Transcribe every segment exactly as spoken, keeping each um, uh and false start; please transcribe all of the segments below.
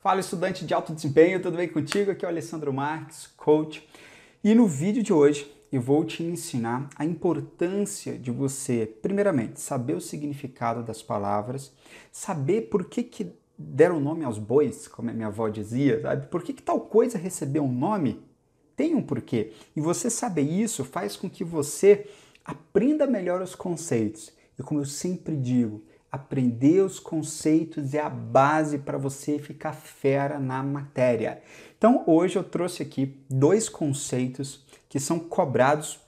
Fala, estudante de alto desempenho, tudo bem contigo? Aqui é o Alessandro Marques, coach. E no vídeo de hoje eu vou te ensinar a importância de você, primeiramente, saber o significado das palavras, saber por que que deram nome aos bois, como a minha avó dizia, sabe? Por que que tal coisa recebeu um nome? Tem um porquê. E você saber isso faz com que você aprenda melhor os conceitos. E como eu sempre digo, aprender os conceitos é a base para você ficar fera na matéria. Então, hoje eu trouxe aqui dois conceitos que são cobrados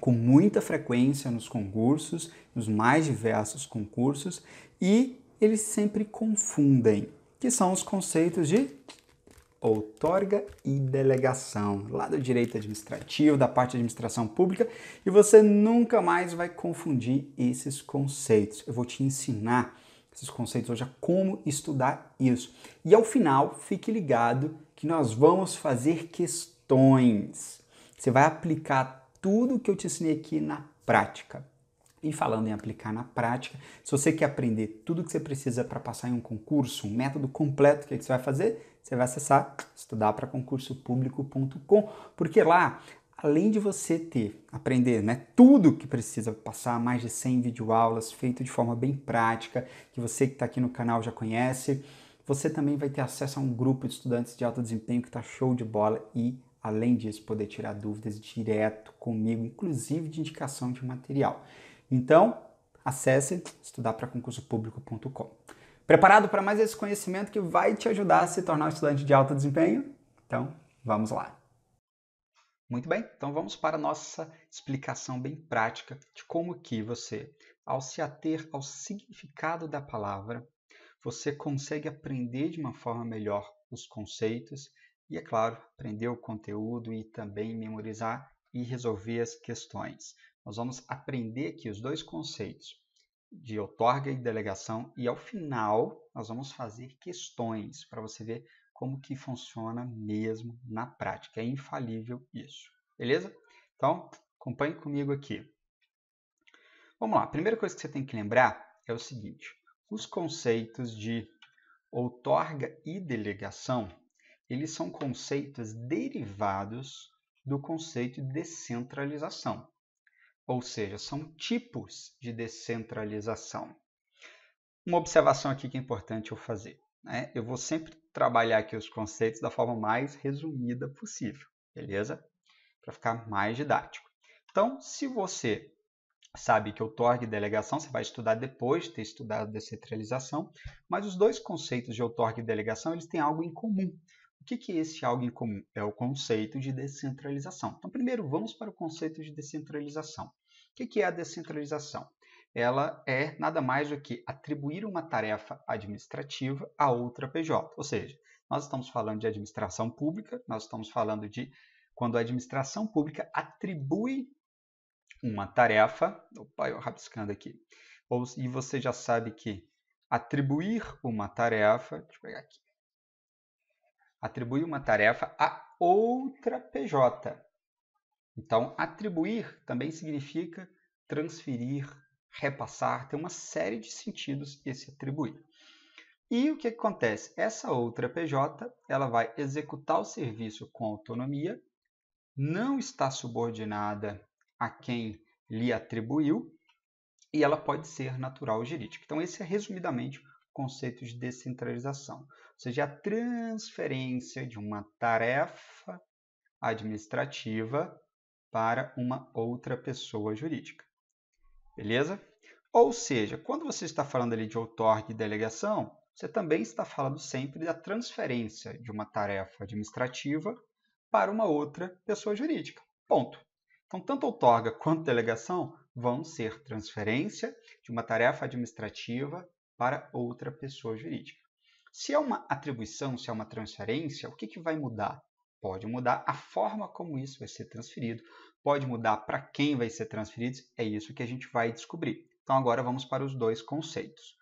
com muita frequência nos concursos, nos mais diversos concursos, e eles sempre confundem, que são os conceitos de outorga e delegação, lá do direito administrativo, da parte de administração pública, e você nunca mais vai confundir esses conceitos. Eu vou te ensinar esses conceitos hoje, a como estudar isso. E ao final, fique ligado que nós vamos fazer questões. Você vai aplicar tudo que eu te ensinei aqui na prática. E falando em aplicar na prática, se você quer aprender tudo que você precisa para passar em um concurso, um método completo, o que você vai fazer? Você vai acessar estudar para concurso público ponto com, porque lá, além de você ter, aprender né, tudo que precisa passar, mais de cem videoaulas, feito de forma bem prática, que você que está aqui no canal já conhece, você também vai ter acesso a um grupo de estudantes de alto desempenho que está show de bola e, além disso, poder tirar dúvidas direto comigo, inclusive de indicação de material. Então, acesse estudar para concurso público ponto com. Preparado para mais esse conhecimento que vai te ajudar a se tornar um estudante de alto desempenho? Então, vamos lá. Muito bem, então vamos para a nossa explicação bem prática de como que você, ao se ater ao significado da palavra, você consegue aprender de uma forma melhor os conceitos e, é claro, aprender o conteúdo e também memorizar e resolver as questões. Nós vamos aprender aqui os dois conceitos de outorga e delegação, e ao final nós vamos fazer questões para você ver como que funciona mesmo na prática. É infalível isso, beleza? Então, acompanhe comigo aqui. Vamos lá, a primeira coisa que você tem que lembrar é o seguinte, os conceitos de outorga e delegação, eles são conceitos derivados do conceito de descentralização. Ou seja, são tipos de descentralização. Uma observação aqui que é importante eu fazer, né? Eu vou sempre trabalhar aqui os conceitos da forma mais resumida possível, beleza? Para ficar mais didático. Então, se você sabe que outorga e delegação, você vai estudar depois de ter estudado descentralização, mas os dois conceitos de outorga e delegação, eles têm algo em comum. O que é esse algo em comum? É o conceito de descentralização. Então, primeiro, vamos para o conceito de descentralização. O que é a descentralização? Ela é nada mais do que atribuir uma tarefa administrativa a outra P J. Ou seja, nós estamos falando de administração pública, nós estamos falando de quando a administração pública atribui uma tarefa... Opa, eu rabiscando aqui. Ou, e você já sabe que atribuir uma tarefa... Deixa eu pegar aqui. Atribui uma tarefa a outra P J. Então, atribuir também significa transferir, repassar, tem uma série de sentidos esse atribuir. E o que acontece? Essa outra P J, ela vai executar o serviço com autonomia, não está subordinada a quem lhe atribuiu e ela pode ser natural ou jurídica. Então, esse é resumidamente conceito de descentralização, ou seja, a transferência de uma tarefa administrativa para uma outra pessoa jurídica, beleza? Ou seja, quando você está falando ali de outorga e delegação, você também está falando sempre da transferência de uma tarefa administrativa para uma outra pessoa jurídica, ponto. Então, tanto outorga quanto delegação vão ser transferência de uma tarefa administrativa para outra pessoa jurídica. Se é uma atribuição, se é uma transferência, o que que vai mudar? Pode mudar a forma como isso vai ser transferido, pode mudar para quem vai ser transferido, é isso que a gente vai descobrir. Então, agora vamos para os dois conceitos.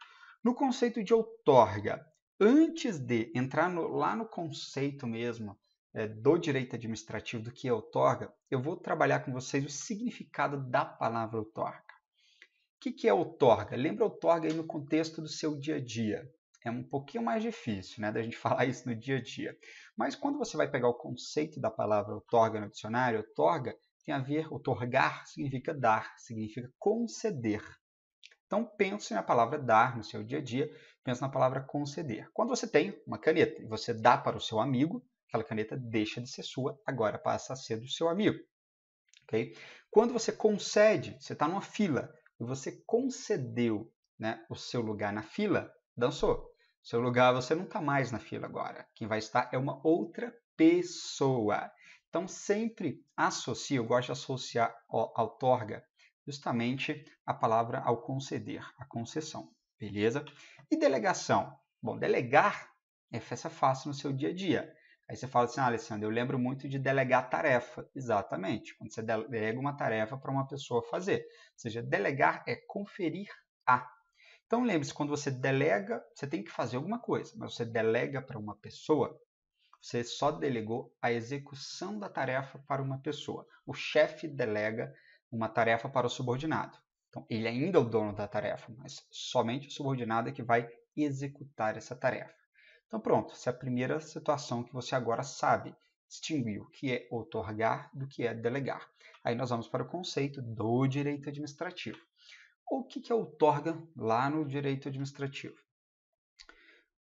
No conceito de outorga, antes de entrar no, lá no conceito mesmo é, do direito administrativo, do que é outorga, eu vou trabalhar com vocês o significado da palavra outorga. O que que é outorga? Lembra outorga aí no contexto do seu dia a dia. é um pouquinho mais difícil, né, da gente falar isso no dia a dia. Mas quando você vai pegar o conceito da palavra outorga no dicionário, outorga tem a ver, outorgar significa dar, significa conceder. Então pense na palavra dar no seu dia a dia, pense na palavra conceder. Quando você tem uma caneta e você dá para o seu amigo, aquela caneta deixa de ser sua, agora passa a ser do seu amigo. Okay? Quando você concede, você está numa fila e você concedeu, né, o seu lugar na fila, dançou. Seu lugar, você não está mais na fila agora. Quem vai estar é uma outra pessoa. Então, sempre associo, eu gosto de associar a outorga justamente a palavra ao conceder, a concessão. Beleza? E delegação? Bom, delegar é essa fácil no seu dia a dia. Aí você fala assim, ah, Alessandro, eu lembro muito de delegar tarefa. Exatamente. Quando você delega uma tarefa para uma pessoa fazer. Ou seja, delegar é conferir a. Então, lembre-se, quando você delega, você tem que fazer alguma coisa, mas você delega para uma pessoa, você só delegou a execução da tarefa para uma pessoa. O chefe delega uma tarefa para o subordinado. Então, ele ainda é o dono da tarefa, mas somente o subordinado é que vai executar essa tarefa. Então, pronto, essa é a primeira situação que você agora sabe distinguir o que é outorgar do que é delegar. Aí nós vamos para o conceito do direito administrativo. O que é outorga lá no direito administrativo?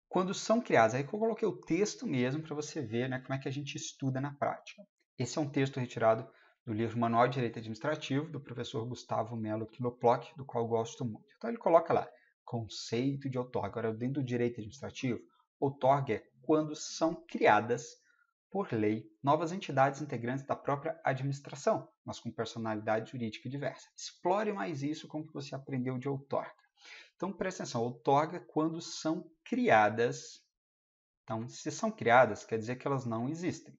Quando são criadas, aí que eu coloquei o texto mesmo para você ver, né, como é que a gente estuda na prática. Esse é um texto retirado do livro Manual de Direito Administrativo, do professor Gustavo Mello Quiloploque, do qual eu gosto muito. Então ele coloca lá, conceito de outorga. Agora, dentro do direito administrativo, outorga é quando são criadas, por lei, novas entidades integrantes da própria administração, mas com personalidade jurídica diversa. Explore mais isso com o que você aprendeu de outorga. Então, presta atenção, outorga quando são criadas. Então, se são criadas, quer dizer que elas não existem.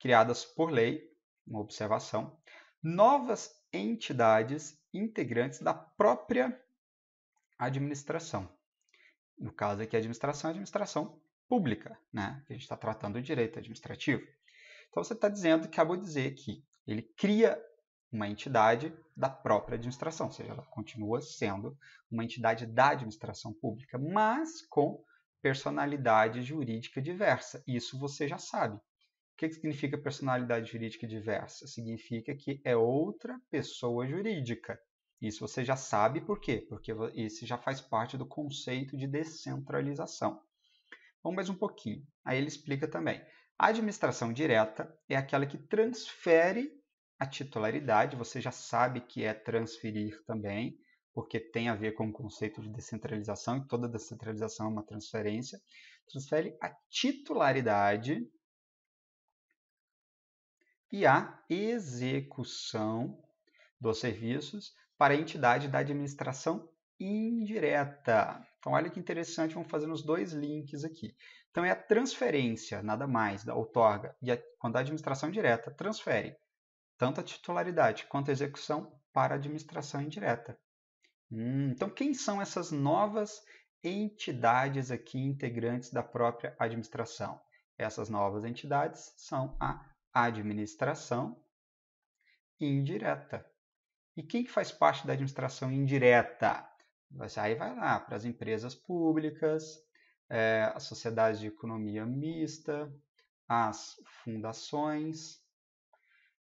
Criadas por lei, uma observação, novas entidades integrantes da própria administração. No caso aqui, a administração é administração pública, né? A gente está tratando do direito administrativo. Então, você está dizendo, acabou de dizer que ele cria uma entidade da própria administração, ou seja, ela continua sendo uma entidade da administração pública, mas com personalidade jurídica diversa. Isso você já sabe. O que significa personalidade jurídica diversa? Significa que é outra pessoa jurídica. Isso você já sabe por quê? Porque isso já faz parte do conceito de descentralização. Vamos mais um pouquinho. Aí ele explica também. A administração direta é aquela que transfere a titularidade. Você já sabe que é transferir também, porque tem a ver com o conceito de descentralização, e toda descentralização é uma transferência. Transfere a titularidade e a execução dos serviços para a entidade da administração indireta. Então, olha que interessante, vamos fazer os dois links aqui. Então, é a transferência, nada mais, da outorga, e a, quando a administração direta transfere tanto a titularidade quanto a execução para a administração indireta. Hum, então, quem são essas novas entidades aqui integrantes da própria administração? Essas novas entidades são a administração indireta. E quem que faz parte da administração indireta? Aí vai lá para as empresas públicas, é, as sociedades de economia mista, as fundações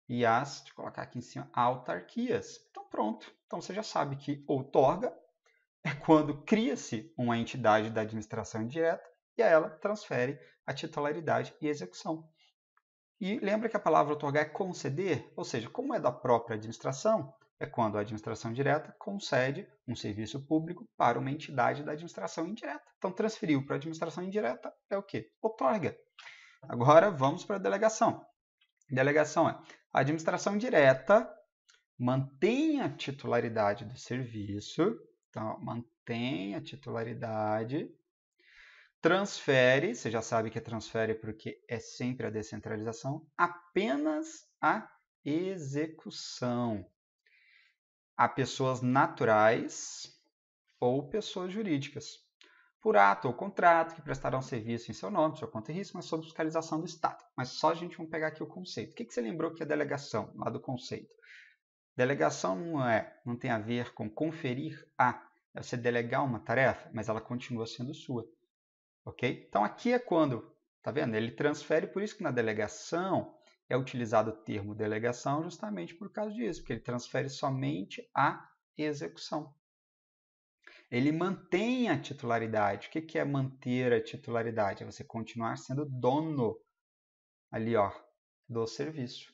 e as, deixa eu colocar aqui em cima, autarquias. Então pronto, então você já sabe que outorga é quando cria-se uma entidade da administração indireta e a ela transfere a titularidade e execução. E lembra que a palavra outorgar é conceder, ou seja, como é da própria administração, é quando a administração direta concede um serviço público para uma entidade da administração indireta. Então, transferiu para a administração indireta é o quê? Outorga. Agora, vamos para a delegação. Delegação é a administração direta mantém a titularidade do serviço, então, mantém a titularidade, transfere, você já sabe que transfere porque é sempre a descentralização, apenas a execução. A pessoas naturais ou pessoas jurídicas, por ato ou contrato, que prestarão serviço em seu nome, sua conta e risco, mas sob fiscalização do Estado. Mas só a gente vai pegar aqui o conceito. O que você lembrou que é delegação, lá do conceito? Delegação não, é, não tem a ver com conferir a, é você delegar uma tarefa, mas ela continua sendo sua. Ok? Então, aqui é quando, tá vendo? Ele transfere, por isso que na delegação é utilizado o termo delegação justamente por causa disso, porque ele transfere somente a execução. Ele mantém a titularidade. O que é manter a titularidade? É você continuar sendo dono ali, ó, do serviço.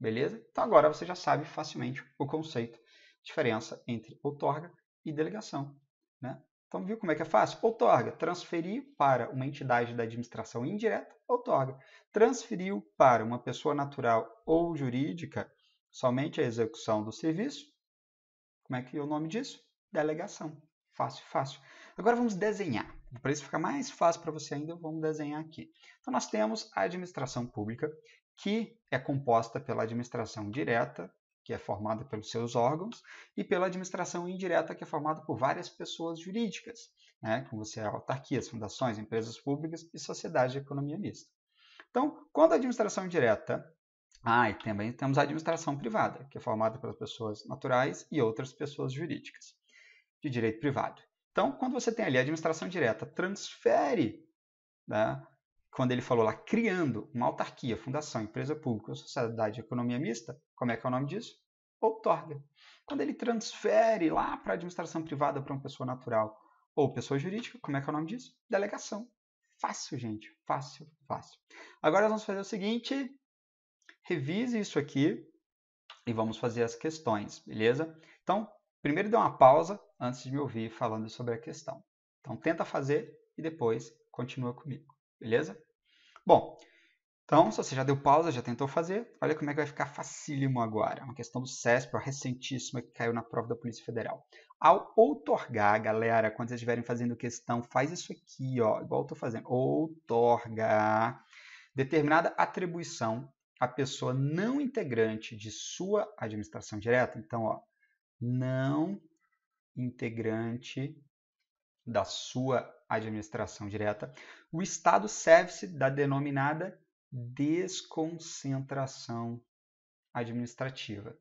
Beleza? Então, agora você já sabe facilmente o conceito, diferença entre outorga e delegação, né? Então, viu como é que é fácil? Outorga, transferiu para uma entidade da administração indireta, outorga. Transferiu para uma pessoa natural ou jurídica somente a execução do serviço. Como é que é o nome disso? Delegação. Fácil, fácil. Agora vamos desenhar. Para isso ficar mais fácil para você ainda, vamos desenhar aqui. Então, nós temos a administração pública, que é composta pela administração direta, que é formada pelos seus órgãos, e pela administração indireta, que é formada por várias pessoas jurídicas, né? Como você é autarquias, fundações, empresas públicas e sociedade de economia mista. Então, quando a administração direta... Ah, e também temos a administração privada, que é formada pelas pessoas naturais e outras pessoas jurídicas de direito privado. Então, quando você tem ali a administração direta, transfere, né, quando ele falou lá, criando uma autarquia, fundação, empresa pública ou sociedade de economia mista, como é que é o nome disso? Outorga. Quando ele transfere lá para a administração privada, para uma pessoa natural ou pessoa jurídica, como é que é o nome disso? Delegação. Fácil, gente. Fácil, fácil. Agora nós vamos fazer o seguinte, revise isso aqui e vamos fazer as questões, beleza? Então, primeiro dê uma pausa antes de me ouvir falando sobre a questão. Então, tenta fazer e depois continua comigo, beleza? Bom, então, se você já deu pausa, já tentou fazer, olha como é que vai ficar facílimo agora. Uma questão do CESPE, recentíssima, que caiu na prova da Polícia Federal. Ao outorgar, galera, quando vocês estiverem fazendo questão, faz isso aqui, ó, igual eu estou fazendo. Outorgar determinada atribuição a pessoa não integrante de sua administração direta. Então, ó, não integrante da sua administração direta, o Estado serve-se da denominada desconcentração administrativa.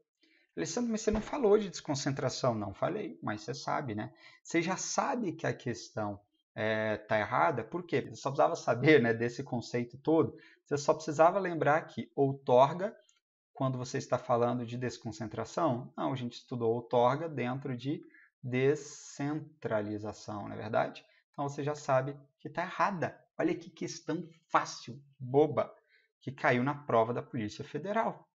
Alessandro, mas você não falou de desconcentração. Não falei, mas você sabe, né? Você já sabe que a questão está errada. Por quê? Você só precisava saber, né, desse conceito todo. Você só precisava lembrar que outorga, quando você está falando de desconcentração, não, a gente estudou outorga dentro de descentralização, não é verdade? Então, você já sabe que está errada. Olha que questão fácil, boba, que caiu na prova da Polícia Federal.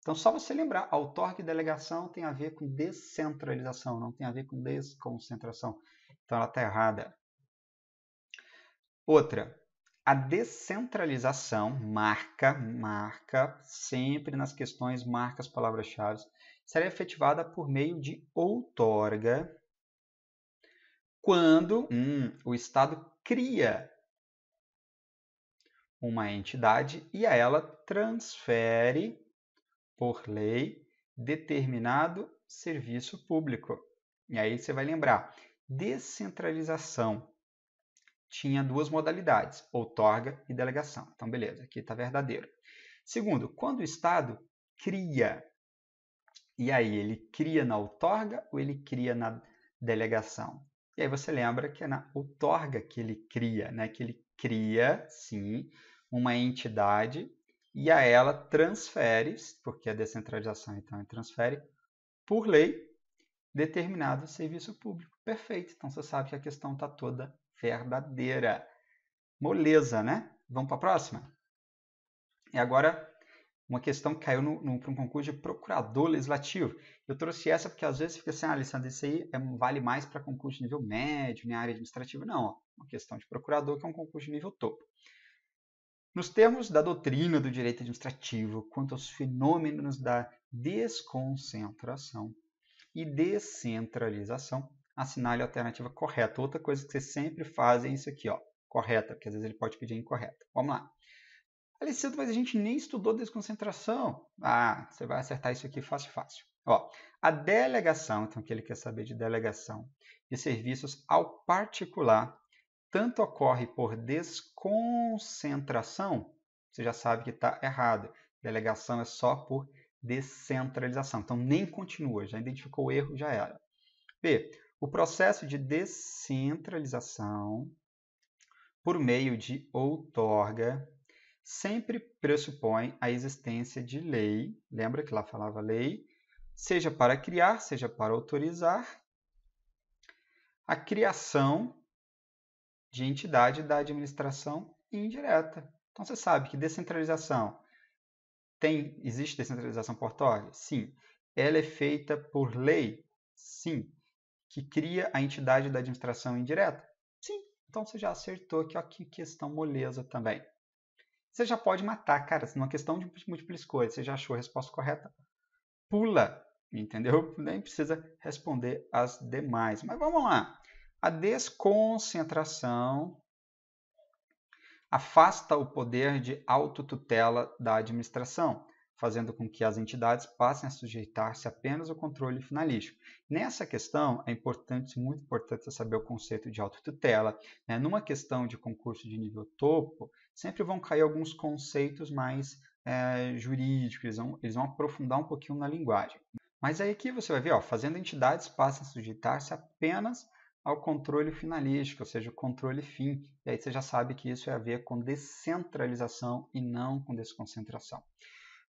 Então, só você lembrar, outorga e delegação tem a ver com descentralização, não tem a ver com desconcentração. Então, ela está errada. Outra, a descentralização marca, marca, sempre nas questões, marca as palavras-chave, será efetivada por meio de outorga quando hum, o Estado cria uma entidade e a ela transfere, por lei, determinado serviço público. E aí você vai lembrar, descentralização tinha duas modalidades, outorga e delegação. Então, beleza, aqui está verdadeiro. Segundo, quando o Estado cria, e aí ele cria na outorga ou ele cria na delegação? E aí você lembra que é na outorga que ele cria, né? Que ele cria, sim, uma entidade e a ela transfere, porque a descentralização então transfere, por lei, determinado serviço público. Perfeito, então você sabe que a questão está toda verdadeira. Moleza, né? Vamos para a próxima? E agora, uma questão que caiu no, no, para um concurso de procurador legislativo. Eu trouxe essa porque às vezes fica assim, ah, Alessandro, isso aí é, vale mais para concurso de nível médio, minha área administrativa. Não, ó, uma questão de procurador que é um concurso de nível topo. Nos termos da doutrina do direito administrativo, quanto aos fenômenos da desconcentração e descentralização, assinale a alternativa correta. Outra coisa que vocês sempre fazem é isso aqui, ó, correta, porque às vezes ele pode pedir incorreta. Vamos lá. Alessandro, mas a gente nem estudou desconcentração. Ah, você vai acertar isso aqui fácil, fácil. Ó, a delegação, então, que ele quer saber de delegação de serviços ao particular, tanto ocorre por desconcentração, você já sabe que está errado. Delegação é só por descentralização. Então, nem continua, já identificou o erro, já era. B. O processo de descentralização por meio de outorga, sempre pressupõe a existência de lei, lembra que lá falava lei, seja para criar, seja para autorizar, a criação de entidade da administração indireta. Então, você sabe que descentralização, tem, existe descentralização portuária? Sim. Ela é feita por lei? Sim. Que cria a entidade da administração indireta? Sim. Então, você já acertou aqui, ó, que questão moleza também. Você já pode matar, cara, se não é questão de múltipla escolha, você já achou a resposta correta? Pula, entendeu? Nem precisa responder as demais. Mas vamos lá. A desconcentração afasta o poder de autotutela da administração, fazendo com que as entidades passem a sujeitar-se apenas ao controle finalístico. Nessa questão, é importante, muito importante saber o conceito de autotutela, né? Numa questão de concurso de nível topo, sempre vão cair alguns conceitos mais é, jurídicos, eles vão, eles vão aprofundar um pouquinho na linguagem. Mas aí aqui você vai ver, ó, fazendo entidades passem a sujeitar-se apenas ao controle finalístico, ou seja, o controle fim. E aí você já sabe que isso é a ver com descentralização e não com desconcentração.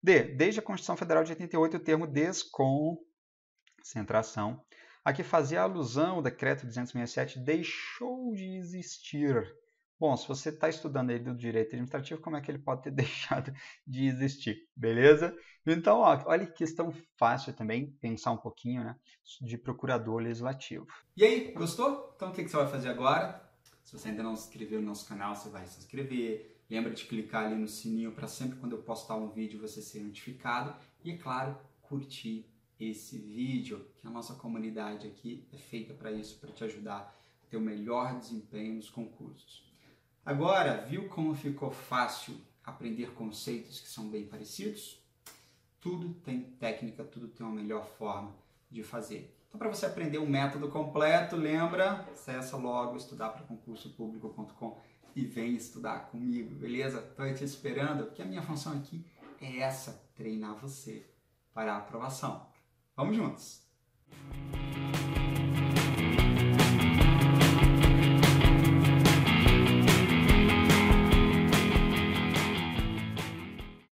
D. Desde a Constituição Federal de oitenta e oito, o termo desconcentração, a que fazia alusão ao decreto duzentos e sessenta e sete, deixou de existir. Bom, se você está estudando aí do direito administrativo, como é que ele pode ter deixado de existir? Beleza? Então, ó, olha que questão fácil também, pensar um pouquinho, né, de procurador legislativo. E aí, gostou? Então, o que, que você vai fazer agora? Se você ainda não se inscreveu no nosso canal, você vai se inscrever. Lembra de clicar ali no sininho para sempre quando eu postar um vídeo você ser notificado. E, é claro, curtir esse vídeo, que a nossa comunidade aqui é feita para isso, para te ajudar a ter o melhor desempenho nos concursos. Agora, viu como ficou fácil aprender conceitos que são bem parecidos? Tudo tem técnica, tudo tem uma melhor forma de fazer. Então, para você aprender um método completo, lembra, acessa logo estudar para concurso público ponto com e vem estudar comigo, beleza? Estou te esperando, porque a minha função aqui é essa, treinar você para a aprovação. Vamos juntos!